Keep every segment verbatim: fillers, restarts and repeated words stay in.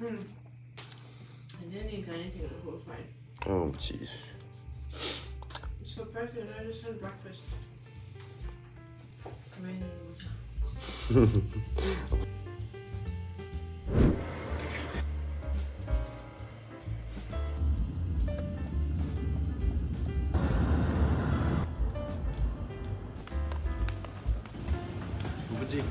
Mm. I didn't eat anything the whole time. Oh, jeez. I'm so pregnant, I just had breakfast. 누구지?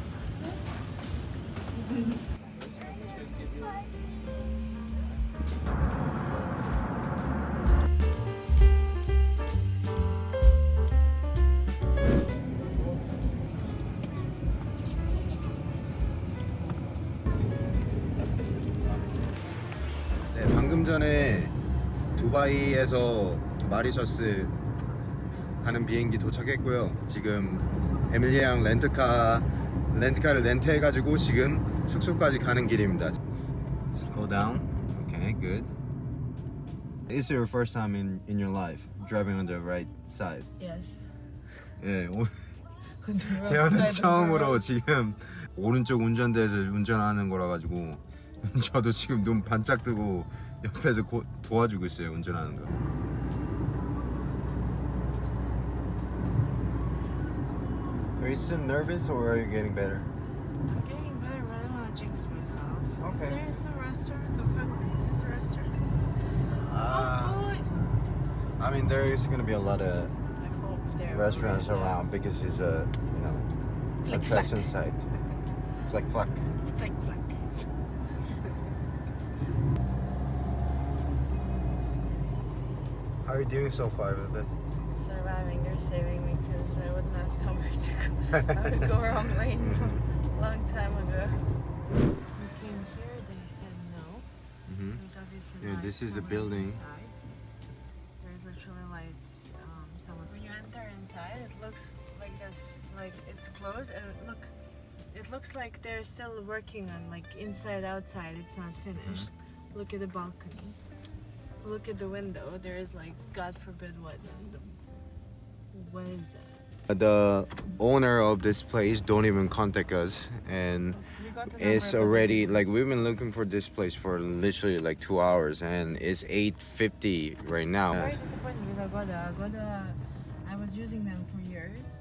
방금 전에 두바이에서 마리셔스 하는 비행기 도착했고요. 지금 에밀리랑 렌트카, 렌트카를 렌트해가지고 지금 숙소까지 가는 길입니다. Slow down. Okay, good. Is it your first time in in your life driving on the right side? Yes. 예, 오, 태어난 처음으로 지금 오른쪽 운전대에서 운전하는 거라 가지고 저도 지금 눈 반짝 뜨고. 옆에서 고, 도와주고 있어요, 운전하는 거. Are you still nervous or are you getting better? I'm getting better, but I don't want to jinx myself. Okay. Is there some restaurant? The fuck is this a restaurant? Uh, oh, good! I mean, there is going to be a lot of I hope there restaurants around because it's a, you know, flick attraction flack. site. Flick flack. It's flick flack. How are you doing so far with it? Surviving, they're saving me because I would not know where to go. I would go wrong lane a long time ago. We came here, they said no. Mm-hmm. There's obviously yeah, this is a building. Inside. There's literally light um, somewhere. When you enter inside, it looks like this, like it's closed, and it look, it looks like they're still working on like inside outside. It's not finished. Mm-hmm. Look at the balcony. Look at the window. There is like, God forbid, what? What is that? The owner of this place don't even contact us, and it's already like we've been looking for this place for literally like two hours, and it's eight fifty right now. I'm very disappointed with Agoda. Agoda, I was using them for years.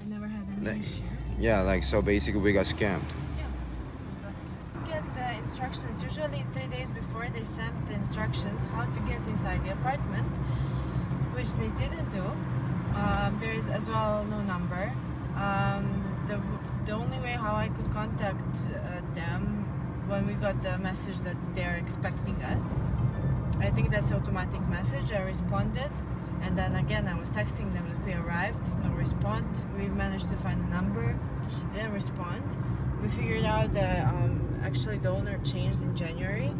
I never had any like, issue. Yeah, like so basically we got scammed. The instructions usually three days before they sent the instructions how to get inside the apartment, which they didn't do. Um, there is as well no number. Um, the the only way how I could contact uh, them when we got the message that they are expecting us. I think that's automatic message. I responded, and then again I was texting them that we arrived. No response. We managed to find a number. She didn't respond. We figured out that um, actually the owner changed in January,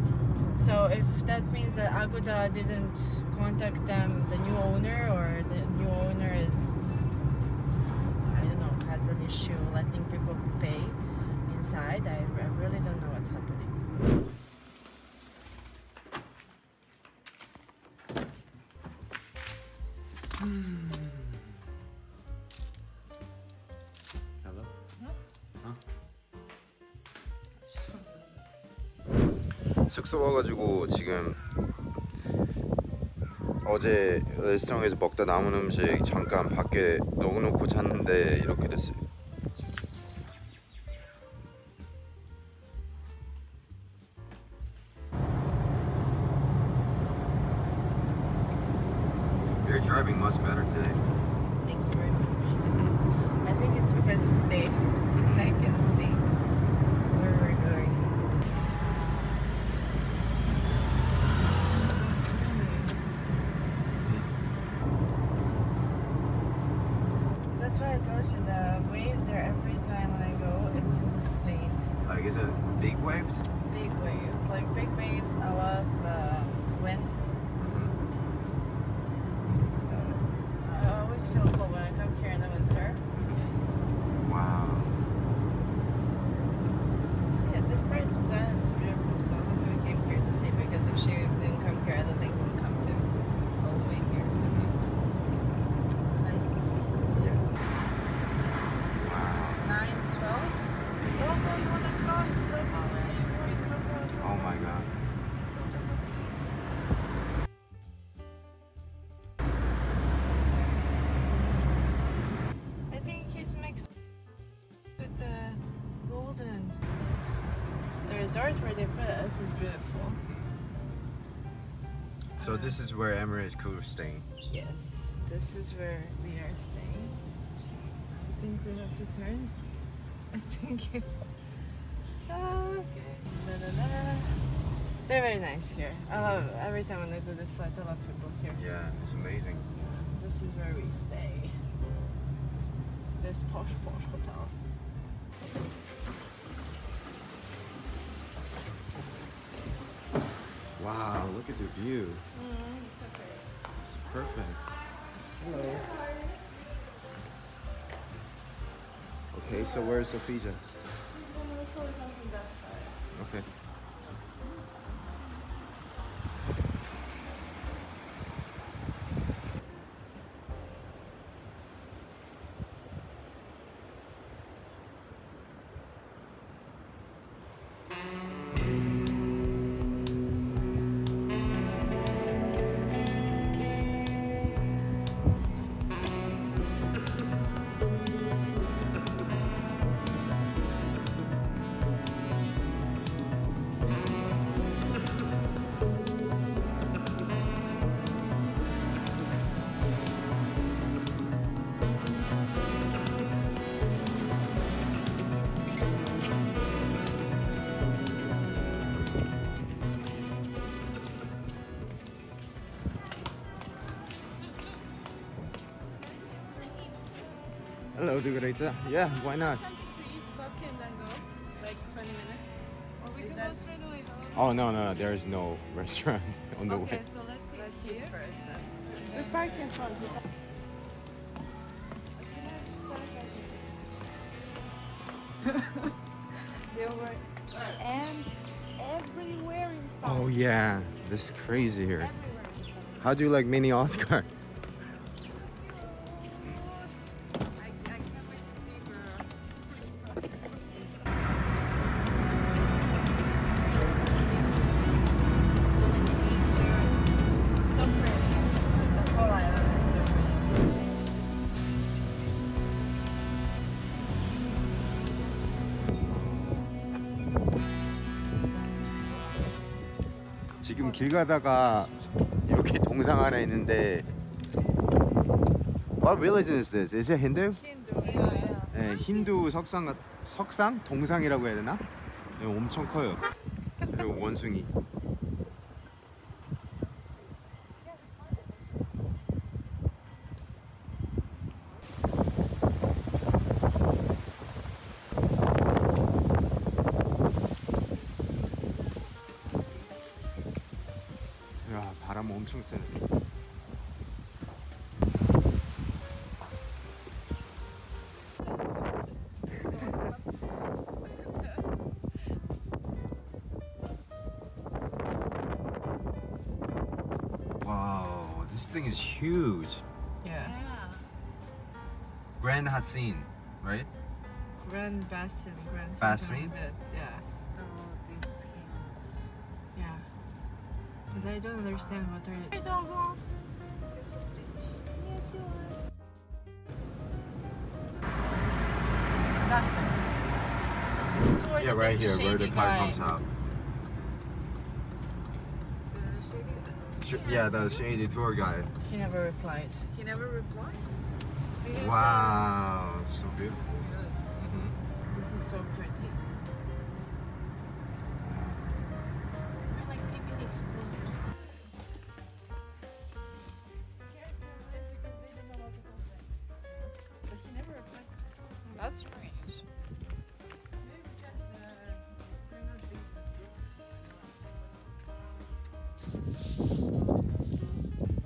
so if that means that Agoda didn't contact them, the new owner or the new owner is, I don't know, has an issue letting people pay inside. I, I really don't know what's happening. Hmm. Hello? Huh? 숙소 와가지고 지금 어제 레스토랑에서 먹다 남은 음식 잠깐 밖에 넣어놓고 잤는데 이렇게 됐어요. You're driving much better today. Thank you very much. I think it's because it's day and I can see where we're going. That's why I told you the waves there every time when I go, it's insane. Like, is it big waves? Big waves, like big waves, a lot of uh, wind. Mm-hmm. So I always feel cold when I come here in the winter. Wow. Yeah, this part of the planet is beautiful, so I'm happy we came here to see, because if she didn't come here, I don't think we would come to all the way here. It's nice to see. nine, twelve. Oh, no, you want to cross the highway. Oh my god. resort where they put us is beautiful. So uh, this is where Emirates crew is staying? Yes, this is where we are staying. I think we have to turn. I think... okay. Da, da, da. They're very nice here. I love every time when I do this flight, I love people here. Yeah, it's amazing. Yeah, this is where we stay. This posh posh hotel. Wow, look at the view. Mm, it's okay. It's perfect. Hello. Okay, so where's Sophia? She's gonna record something that side. Okay. Hello, do we eat? Yeah, why not? Something to eat, coffee, and then go. Like twenty minutes. Or we can go straight away. Oh, no, no, no. There is no restaurant on the way. Okay, so let's eat, let's eat first then. We park in front. They were ants everywhere in front. Oh, yeah. This is crazy here. How do you like Mini Oscar? 지금 길 가다가 이렇게 동상 하나 있는데 What religion is this? Is it Hindu? Hindu. Yeah. 네, 힌두 석상 석상 동상이라고 해야 되나? 네, 엄청 커요. 그리고 원숭이. 바람 엄청 세네. Wow, this thing is huge. Yeah. yeah. Grand Bassin, right? Grand Bassin, Grand Bassin. Yeah. But I don't understand what they're... Hey, Doggo! You're so pretty. Yes, you are. Disaster. Yeah, right here, where the car comes out. The shady guy? Yeah, the shady tour guide. He never replied. He never replied? Because wow, it's so beautiful. This is, mm-hmm. this is so pretty. That's strange. Maybe just uh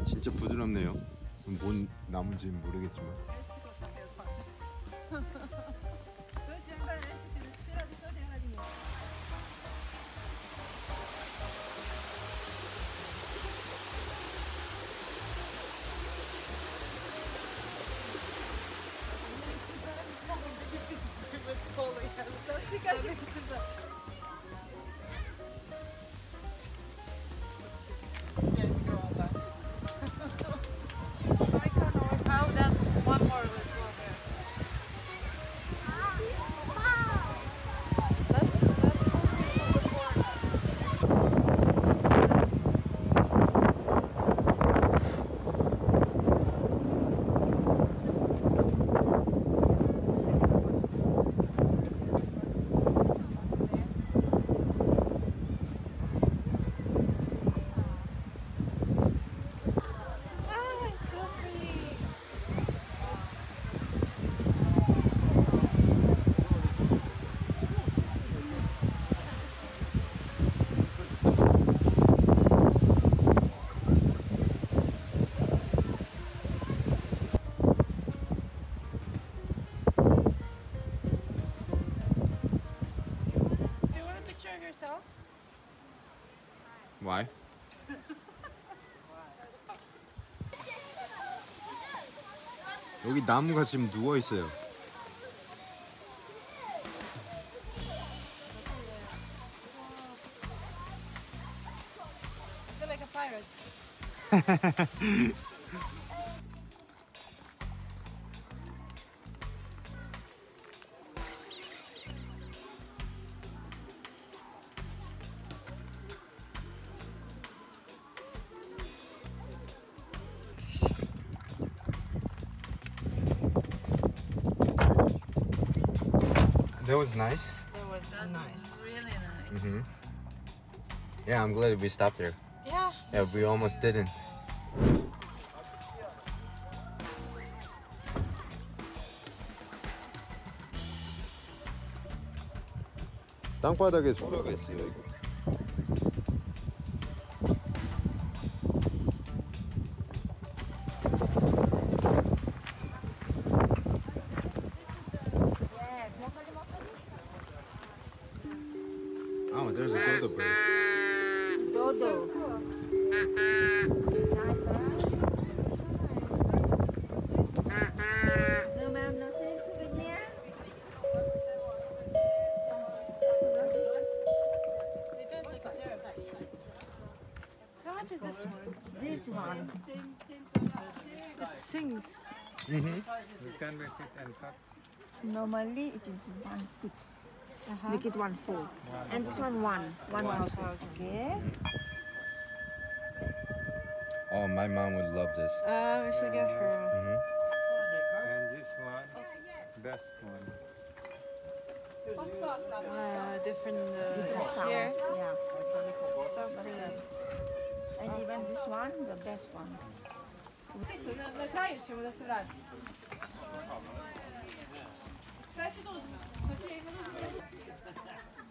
진짜 부드럽네요. 뭔 나무인지 모르겠지만. That's, that's Why? 여기 나무가 지금 누워있어요. That was nice. That was that nice. Was really nice. Mm-hmm. Yeah, I'm glad we stopped there. Yeah. Yeah, we almost didn't. 땅바닥에 소라가 있어요, 이거. Oh, there's a dodo bird. Dodo. Nice, huh? No, ma'am, nothing to be near. How much is this one? This one. It sings. Mm-hmm. You can make it and cut. Normally it is one six. Uh-huh. Make it one four, yeah, and this one one one, one thousand. Okay. Oh, my mom would love this. Oh, uh, we should get her. Mm-hmm. And this one, best one. Uh, different, uh, different sound. Here. Yeah. So pretty. And even this one, the best one.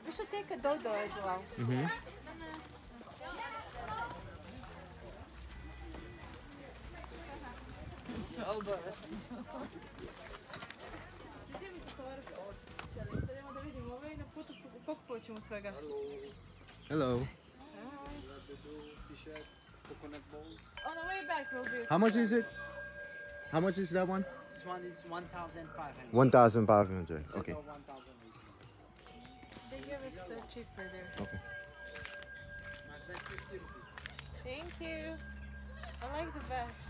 We should take a dodo as well. Mm-hmm. Hello. How much is it? How much is that one? This one is one thousand five hundred. one thousand five hundred, okay. They give us uh, cheaper there. Okay. Thank you. I like the best.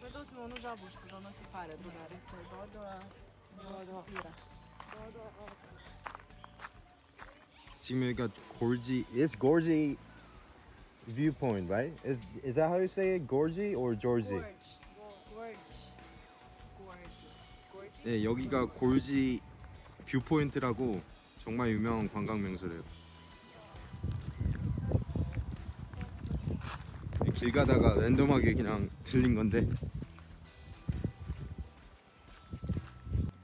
Dodo smo onu žabu što donosi pare, drugarice. Dodo, dodo. 지금 여기가 Gorges, it's Gorges Viewpoint, right? Is is that how you say it? Gorges or Georgie? Gorge. Gorge. Gorge. 네, 여기가 Gorges 뷰포인트라고 정말 유명한 관광 명소래요. 길 가다가 랜덤하게 그냥 들린 건데.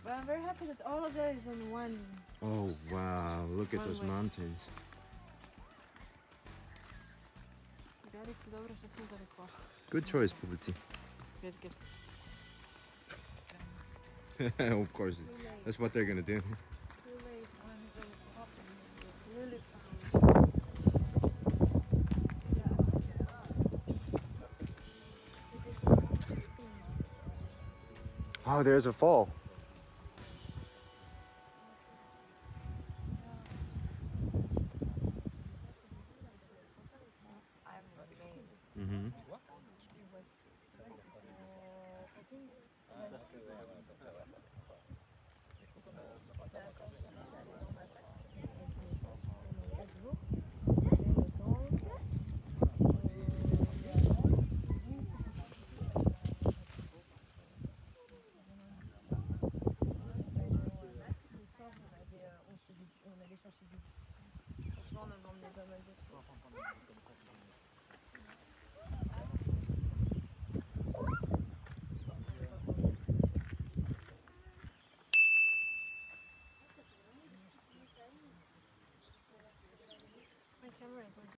But I'm very happy that all of that is in one. Oh wow! Look at those mountains. Good choice, Pubuti. Good, good. Of course, that's what they're gonna do. Oh, there's a fall.